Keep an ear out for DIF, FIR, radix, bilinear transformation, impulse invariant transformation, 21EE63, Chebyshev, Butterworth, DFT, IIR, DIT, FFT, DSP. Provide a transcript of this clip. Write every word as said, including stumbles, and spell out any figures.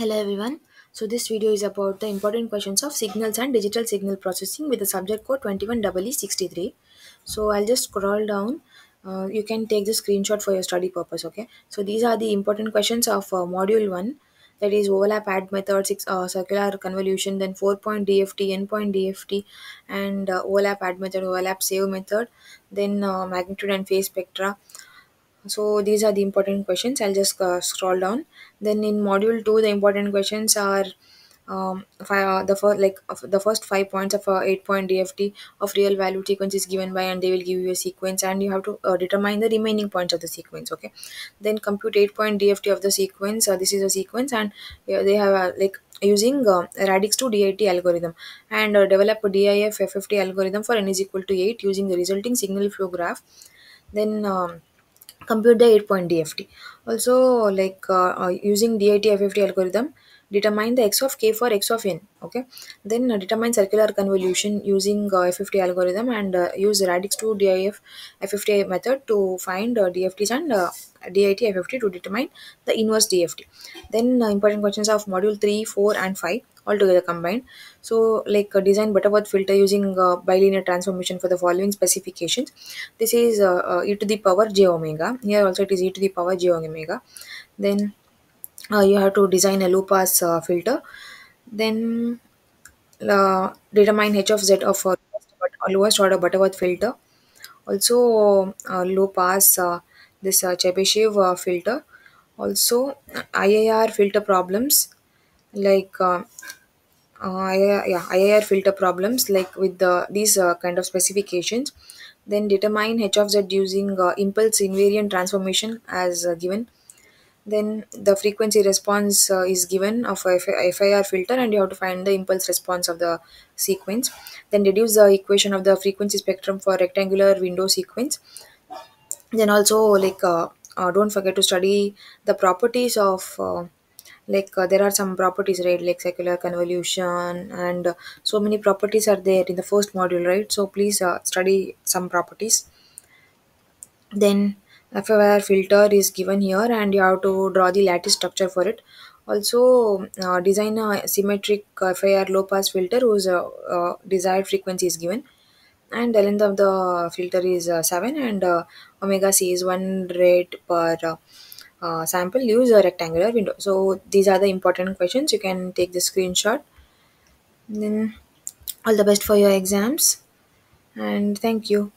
Hello everyone. So this video is about the important questions of signals and digital signal processing with the subject code twenty-one E E sixty-three. So I'll just scroll down. Uh, you can take the screenshot for your study purpose. Okay. So these are the important questions of uh, module one, that is overlap add method, six, uh, circular convolution, then four point D F T, endpoint D F T, and uh, overlap add method, overlap save method, then uh, magnitude and phase spectra. So these are the important questions. I'll just uh, scroll down. Then in module two, the important questions are um, five, uh, the first like uh, the first five points of uh, eight point D F T of real value sequence is given by, and they will give you a sequence, and you have to uh, determine the remaining points of the sequence. Okay, then compute eight point D F T of the sequence. Uh, this is a sequence, and uh, they have uh, like using uh, radix two D I T algorithm, and uh, develop a D I F F F T algorithm for n is equal to eight using the resulting signal flow graph. Then Um, compute the eight point D F T. Also, like uh, uh, using D I T F F T algorithm, determine the x of k for x of n. Okay. Then uh, determine circular convolution using uh, F F T algorithm, and uh, use radix two D I F F T method to find uh, D F Ts and uh, D I T F F T to determine the inverse D F T. Then uh, important questions of module three, four and five altogether combined. So like uh, design Butterworth filter using uh, bilinear transformation for the following specifications. This is uh, uh, e to the power j omega. Here also it is e to the power j omega. Then uh, you have to design a low-pass uh, filter. Then uh, determine h of z of uh, lowest order Butterworth filter. Also uh, low-pass uh, this uh, Chebyshev uh, filter. Also I I R filter problems, like uh, uh, yeah, I I R filter problems like with the these uh, kind of specifications. Then determine h of z using uh, impulse invariant transformation as uh, given. Then the frequency response uh, is given of a F I R filter, and you have to find the impulse response of the sequence. Then deduce the equation of the frequency spectrum for rectangular window sequence. Then also like uh, uh, don't forget to study the properties of uh, like uh, there are some properties, right, like circular convolution, and uh, so many properties are there in the first module, right? So please uh, study some properties. Then F I R filter is given here, and you have to draw the lattice structure for it. Also uh, design a symmetric F I R low pass filter whose uh, uh, desired frequency is given, and the length of the filter is uh, seven, and uh, omega c is one rate per uh, uh, sample. Use a rectangular window. So these are the important questions. You can take the screenshot. Then all the best for your exams, and thank you.